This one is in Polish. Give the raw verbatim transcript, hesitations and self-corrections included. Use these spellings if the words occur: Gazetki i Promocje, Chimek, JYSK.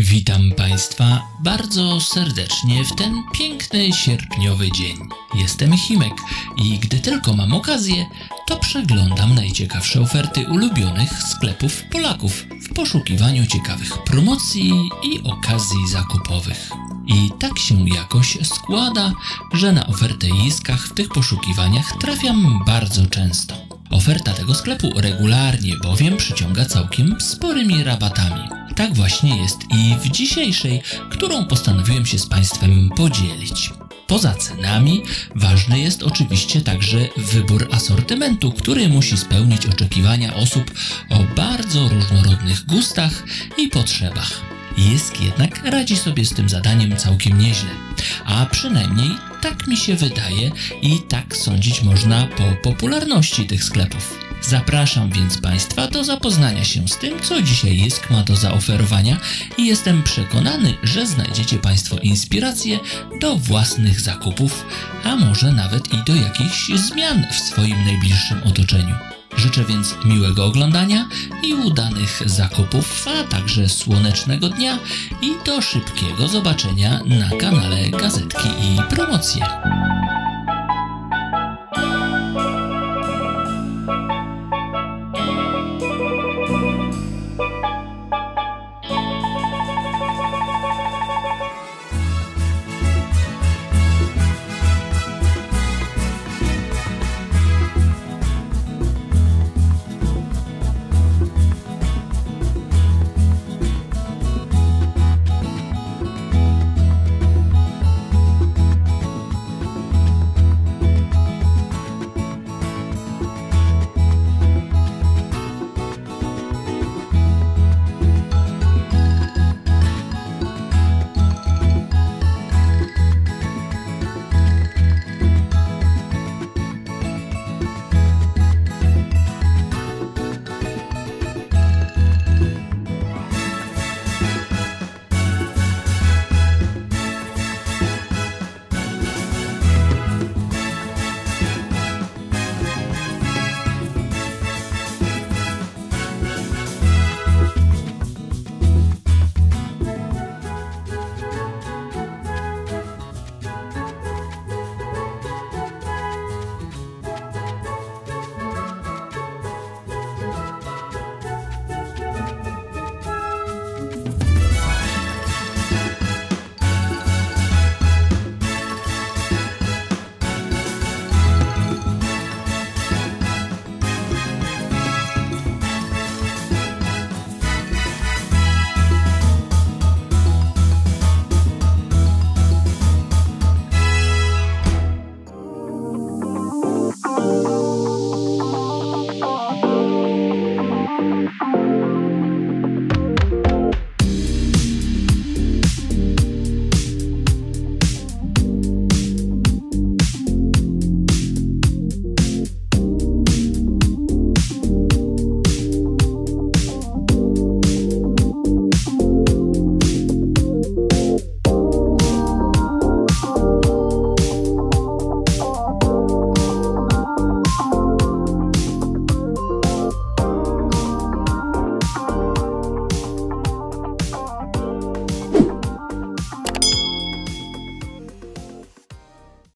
Witam Państwa bardzo serdecznie w ten piękny sierpniowy dzień. Jestem Chimek i gdy tylko mam okazję, to przeglądam najciekawsze oferty ulubionych sklepów Polaków w poszukiwaniu ciekawych promocji i okazji zakupowych. I tak się jakoś składa, że na ofertę J Y S K w tych poszukiwaniach trafiam bardzo często. Oferta tego sklepu regularnie bowiem przyciąga całkiem sporymi rabatami. Tak właśnie jest i w dzisiejszej, którą postanowiłem się z Państwem podzielić. Poza cenami ważny jest oczywiście także wybór asortymentu, który musi spełnić oczekiwania osób o bardzo różnorodnych gustach i potrzebach. J Y S K jednak radzi sobie z tym zadaniem całkiem nieźle, a przynajmniej tak mi się wydaje i tak sądzić można po popularności tych sklepów. Zapraszam więc Państwa do zapoznania się z tym, co dzisiaj J Y S K ma do zaoferowania i jestem przekonany, że znajdziecie Państwo inspiracje do własnych zakupów, a może nawet i do jakichś zmian w swoim najbliższym otoczeniu. Życzę więc miłego oglądania i udanych zakupów, a także słonecznego dnia i do szybkiego zobaczenia na kanale Gazetki i Promocje.